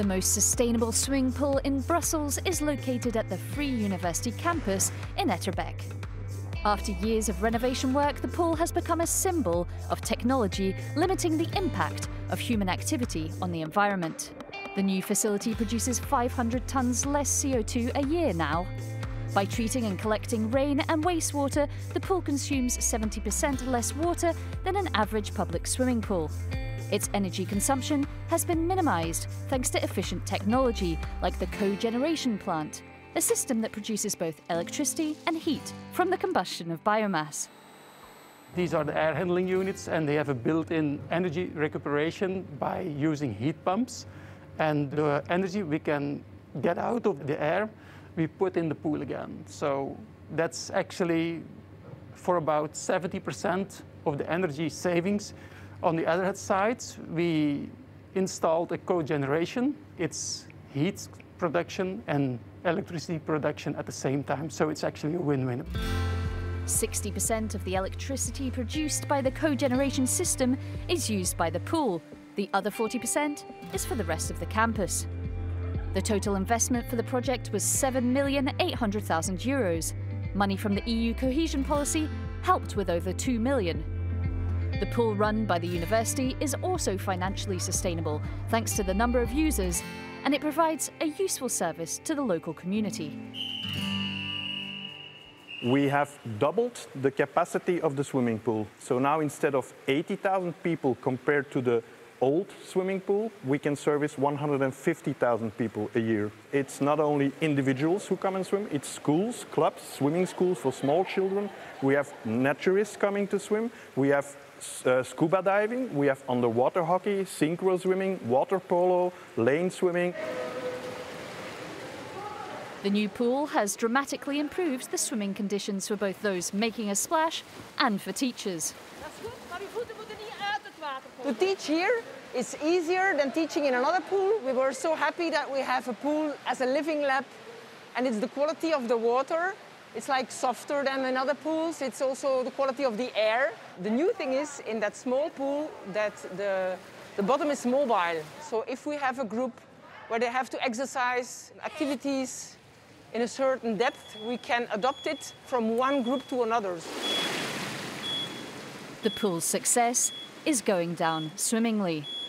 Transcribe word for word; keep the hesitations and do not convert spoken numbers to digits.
The most sustainable swimming pool in Brussels is located at the Free University campus in Etterbeek. After years of renovation work, the pool has become a symbol of technology limiting the impact of human activity on the environment. The new facility produces five hundred tonnes less C O two a year now. By treating and collecting rain and wastewater, the pool consumes seventy percent less water than an average public swimming pool. Its energy consumption has been minimised thanks to efficient technology like the cogeneration plant, a system that produces both electricity and heat from the combustion of biomass. These are the air handling units, and they have a built-in energy recuperation by using heat pumps. And the energy we can get out of the air, we put in the pool again. So that's actually for about seventy percent of the energy savings. On the other side, we installed a cogeneration. It's heat production and electricity production at the same time, so it's actually a win-win. sixty percent of the electricity produced by the cogeneration system is used by the pool. The other forty percent is for the rest of the campus. The total investment for the project was seven million eight hundred thousand euros. Money from the E U cohesion policy helped with over two million. The pool run by the university is also financially sustainable thanks to the number of users, and it provides a useful service to the local community. We have doubled the capacity of the swimming pool. So now, instead of eighty thousand people compared to the old swimming pool, we can service one hundred fifty thousand people a year. It's not only individuals who come and swim, it's schools, clubs, swimming schools for small children. We have naturists coming to swim. We have Uh, scuba diving, we have underwater hockey, synchro swimming, water polo, lane swimming. The new pool has dramatically improved the swimming conditions for both those making a splash and for teachers. To teach here is easier than teaching in another pool. We were so happy that we have a pool as a living lab, and it's the quality of the water. It's like softer than in other pools. It's also the quality of the air. The new thing is in that small pool that the, the bottom is mobile. So if we have a group where they have to exercise activities in a certain depth, we can adopt it from one group to another. The pool's success is going down swimmingly.